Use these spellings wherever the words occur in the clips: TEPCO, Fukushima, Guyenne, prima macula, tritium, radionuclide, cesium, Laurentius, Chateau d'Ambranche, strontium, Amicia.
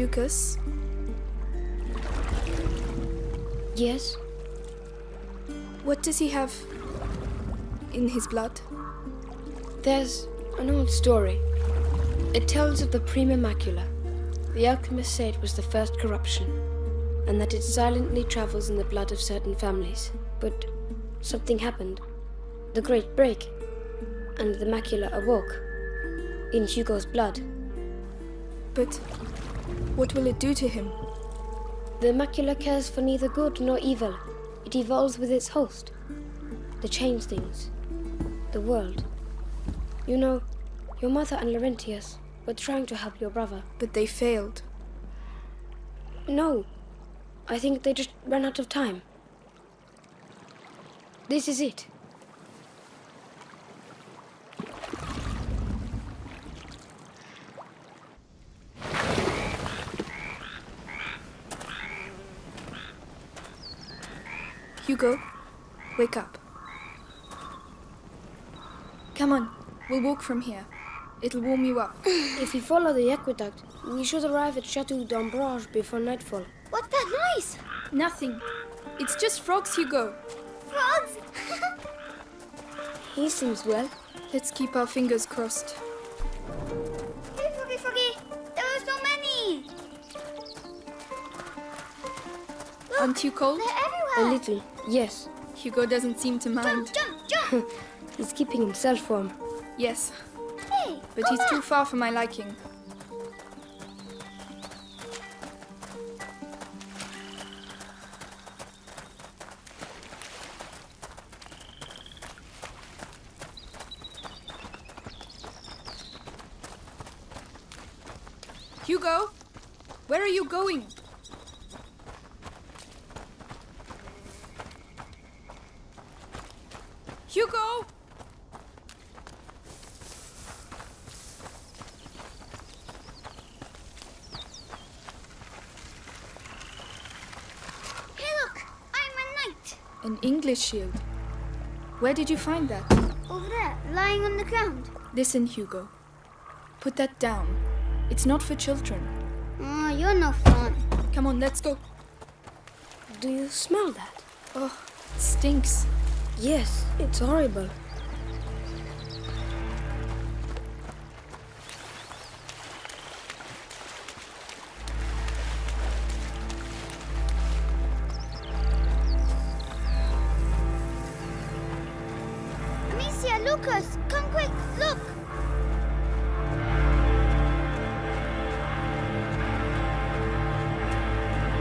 Lucas? Yes? What does he have in his blood? There's an old story. It tells of the prima macula. The alchemists say it was the first corruption, and that it silently travels in the blood of certain families. But something happened. The Great Break, and the macula awoke in Hugo's blood. But what will it do to him? The macula cares for neither good nor evil. It evolves with its host. They change things. The world. You know, your mother and Laurentius were trying to help your brother. But they failed. No. I think they just ran out of time. This is it. Hugo, wake up. Come on, we'll walk from here. It'll warm you up. If we follow the aqueduct, we should arrive at Chateau d'Ambranche before nightfall. What's that noise? Nothing. It's just frogs, Hugo. Frogs? He seems well. Let's keep our fingers crossed. Hey, Froggy, Froggy. There are so many. Look, aren't you cold? They're everywhere. A little. Yes. Hugo doesn't seem to mind. Jump, jump, jump! He's keeping himself warm. Yes. Hey, but he's too far for my liking. Hugo, where are you going? Hugo! Hey look, I'm a knight! An English shield? Where did you find that? Over there, lying on the ground. Listen, Hugo. Put that down. It's not for children. Oh, you're no fun. Come on, let's go. Do you smell that? Oh, it stinks. Yes, it's horrible. Amicia, Lucas, come quick, look!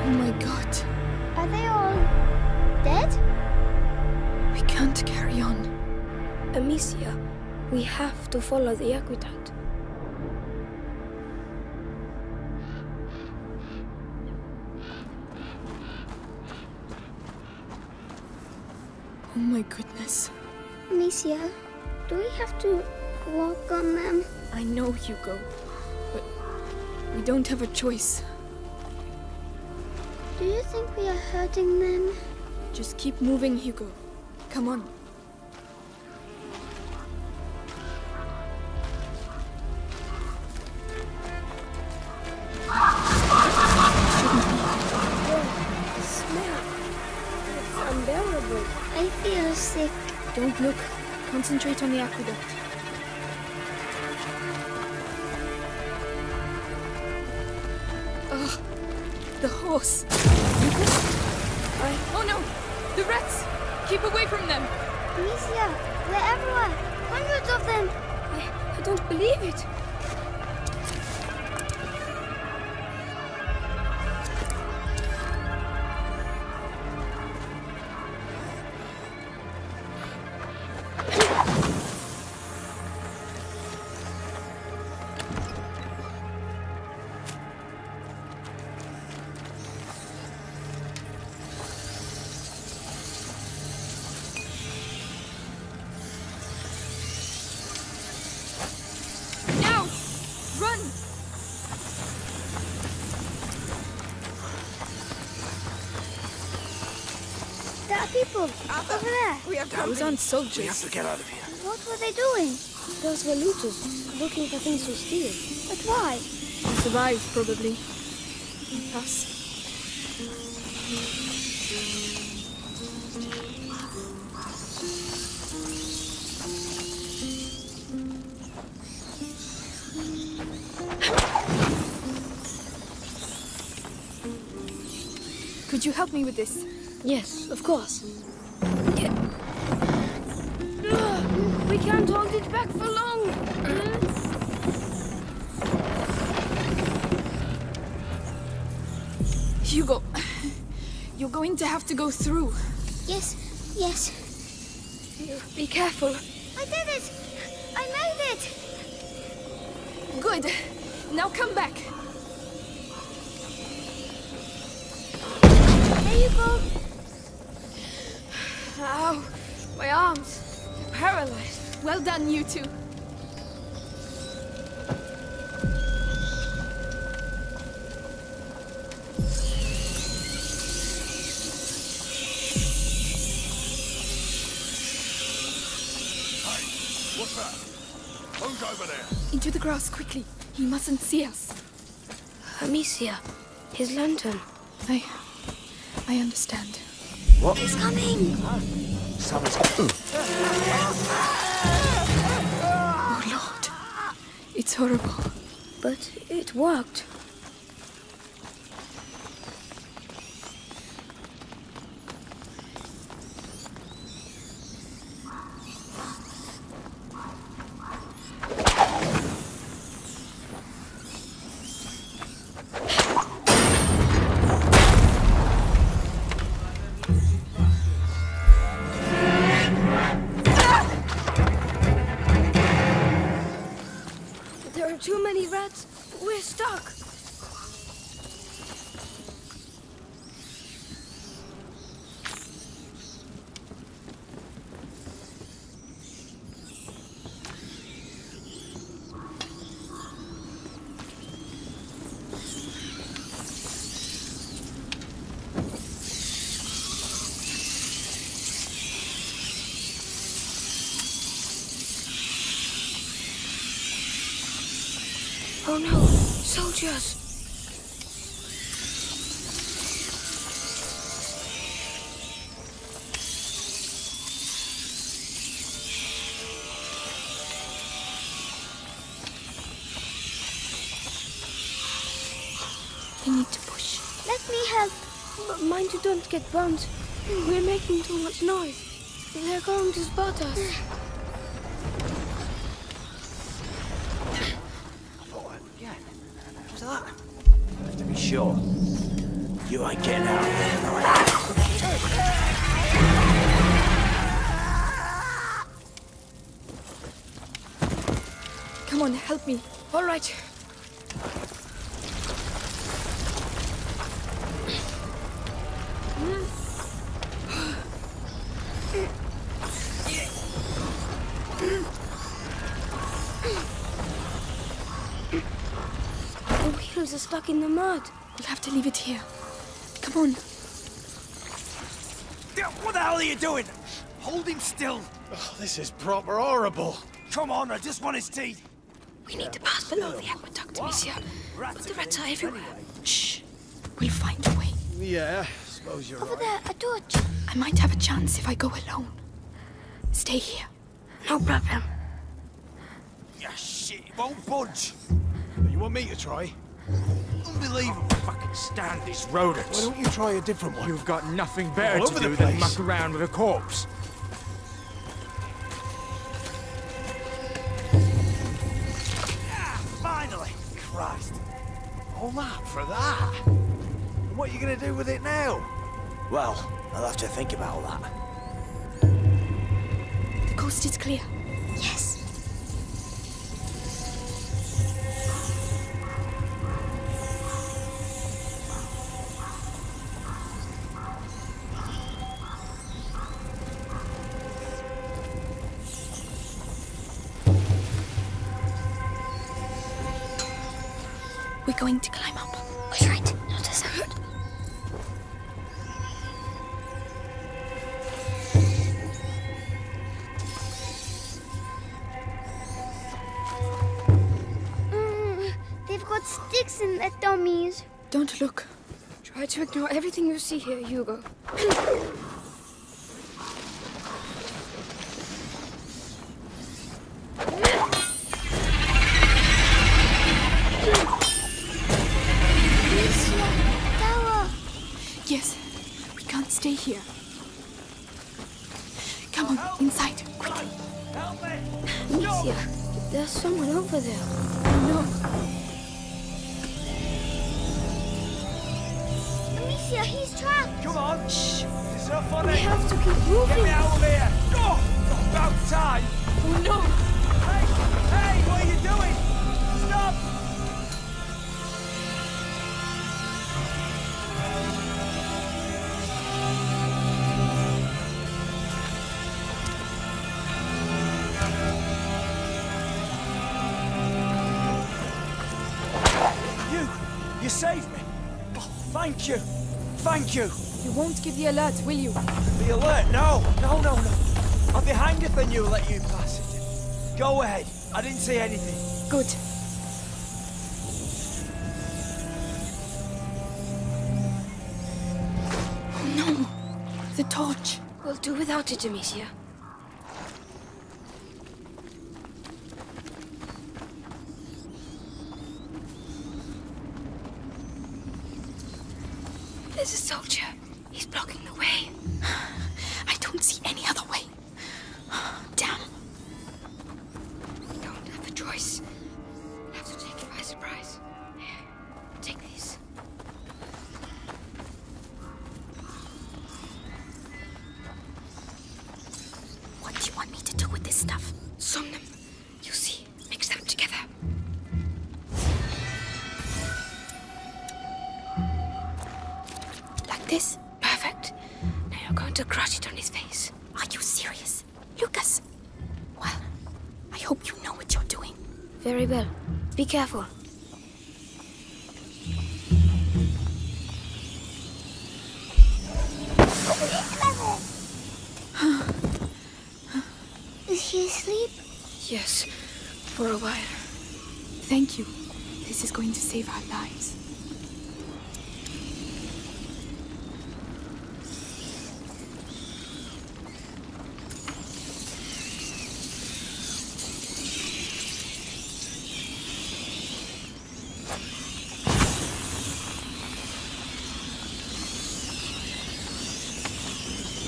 Oh my God. Are they all dead? We can't carry on. Amicia, we have to follow the aqueduct. Oh my goodness. Amicia, do we have to walk on them? I know, Hugo, but we don't have a choice. Do you think we are hurting them? Just keep moving, Hugo. Come on. Oh, the smell. It's unbearable. I feel sick. Don't look. Concentrate on the aqueduct. Oh, the horse. Oh no! The rats! Keep away from them! Amicia, they're everywhere! Hundreds of them! I don't believe it! People over there. We have to on soldiers. We have to get out of here. What were they doing? Those were looters, looking for things to steal. But why? They survived, probably. keep us. Could you help me with this? Yes, of course. We can't hold it back for long. Hugo, you're going to have to go through. Yes. Be careful. I did it! I made it! Good. Now come back. There you go. Ow, my arms. They're paralyzed. Well done, you two. Into the grass, quickly. He mustn't see us. Amicia, his lantern. I understand. What? He's coming! Someone's... Oh, Lord. It's horrible. But it worked. Oh no, soldiers! We need to push. Let me help! But mind you don't get burnt. We're making too much noise. They're going to spot us. Sure. You ain't getting out of there, right? Come on, help me. All right. The wheels are stuck in the mud. We'll have to leave it here. Come on. What the hell are you doing? Hold him still. Oh, this is proper horrible. Come on, I just want his teeth. We need to pass below the aqueduct, Amicia. But the rats are everywhere. Anyway. Shh. We'll find a way. Yeah, I suppose you're right. Over there, a torch. I might have a chance if I go alone. Stay here. No problem. Yeah, shit, it won't budge. You want me to try? Unbelievable. Fucking stand these rodents. Why don't you try a different one? You've got nothing better to do than muck around with a corpse. Ah, finally! Christ. All up for that. And what are you going to do with it now? Well, I'll have to think about all that. The coast is clear. Yes. We're going to climb up. We're right, not a sound. They've got sticks in their dummies. Don't look. Try to ignore everything you see here, Hugo. Yes, we can't stay here. Come on, inside, quickly. Help me! Amicia, there's someone over there. No. Amicia, he's trapped. Come on. Shh. It's not funny. We have to keep moving. Get me out of here. Oh, about time. Oh, no. Hey, hey, what are you doing? Stop. Save me! Oh, thank you! Thank you! You won't give the alert, will you? The alert? No! No, no, no! I'm behind if I knew let you pass it. Go ahead. I didn't see anything. Good. No! The torch! We'll do without it, Amicia. There's a soldier. He's blocking the way. I don't see any other way. Damn. We don't have a choice. We have to take it by surprise. Here, take these. What do you want me to do with this stuff? Some of them. You see, mix them together. This? Perfect. Now you're going to crush it on his face. Are you serious? Lucas! Well, I hope you know what you're doing. Very well. Be careful. Is he asleep? Yes, for a while. Thank you. This is going to save our lives.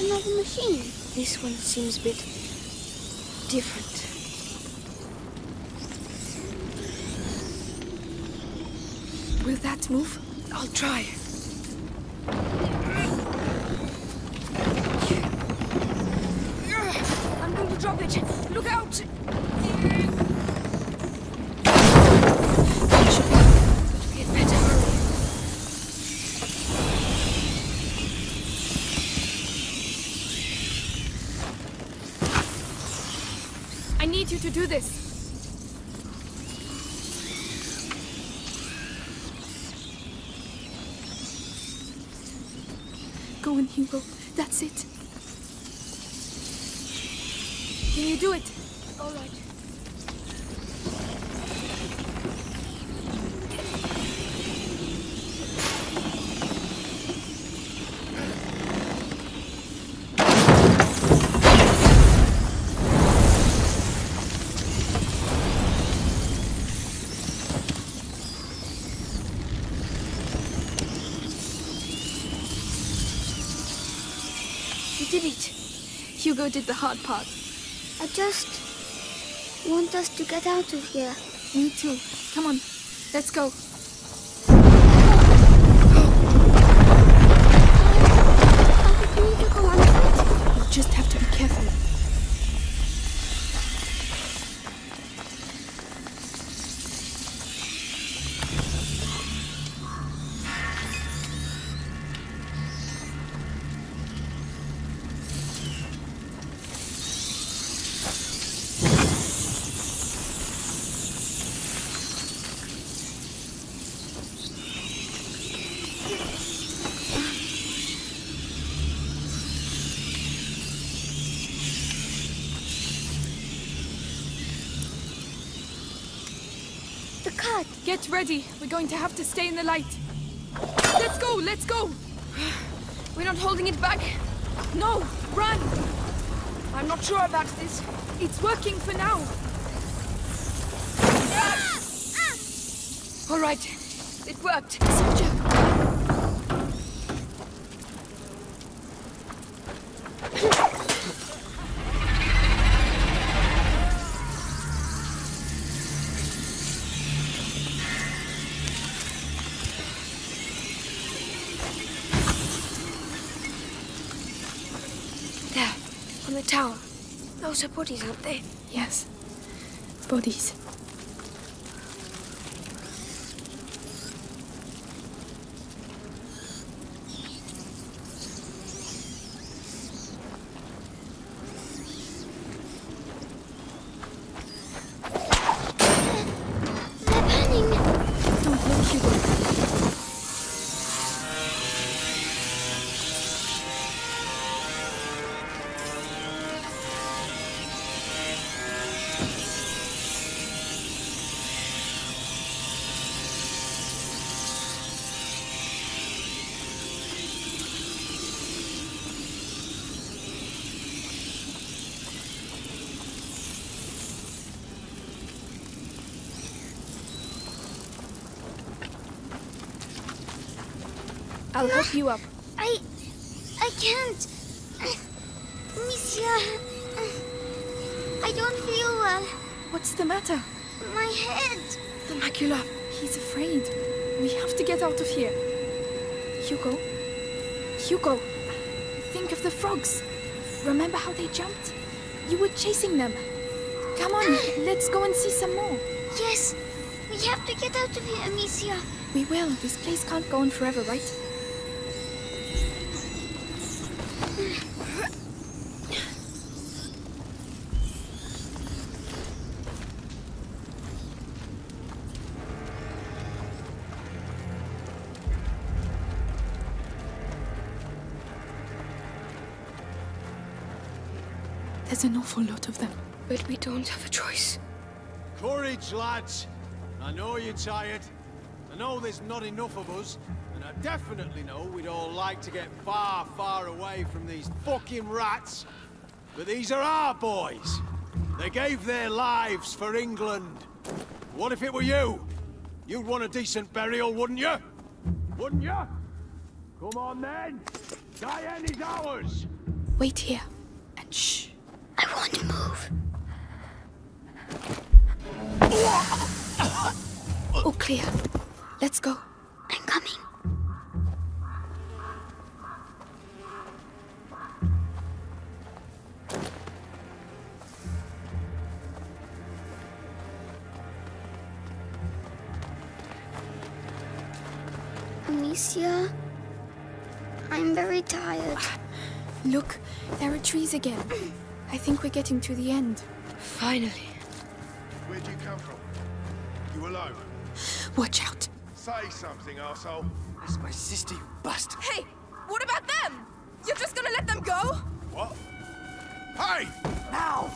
Another machine. This one seems a bit different. Will that move? I'll try. I'm going to drop it. Look out! Should get better. I need you to do this. Go in, Hugo. That's it. Can you do it? All right. Did it. Hugo did the hard part. I just want us to get out of here. Me too. Come on, let's go. I think we need to go on foot. You just have to be careful. Get ready. We're going to have to stay in the light. Let's go, let's go! We're not holding it back. No, run! I'm not sure about this. It's working for now. Ah! Ah! All right, it worked. Soldier! Tower. Those are bodies, aren't they? Yes. Bodies. I'll help you up. I can't. Monsieur, I don't feel well. What's the matter? My head. The macula. He's afraid. We have to get out of here. Hugo. Hugo. Think of the frogs. Remember how they jumped? You were chasing them. Come on, let's go and see some more. Yes. We have to get out of here, Amicia. We will. This place can't go on forever, right? There's an awful lot of them. But we don't have a choice. Courage, lads! I know you're tired. I know there's not enough of us. And I definitely know we'd all like to get far, far away from these fucking rats. But these are our boys. They gave their lives for England. What if it were you? You'd want a decent burial, wouldn't you? Wouldn't you? Come on then! Guyenne is ours! Wait here. And shh. I want to move. All clear. Let's go. I'm coming. Amicia, I'm very tired. Look, there are trees again. I think we're getting to the end. Finally. Where do you come from? You alone? Watch out. Say something, arsehole. That's my sister, you bastard. Hey, what about them? You're just gonna let them go? What? Hey! Now!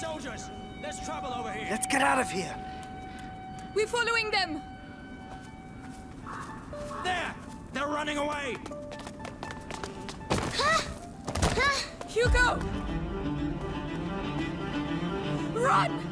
Soldiers, there's trouble over here. Let's get out of here. We're following them. There! They're running away. Huh? Huh? Hugo! Run!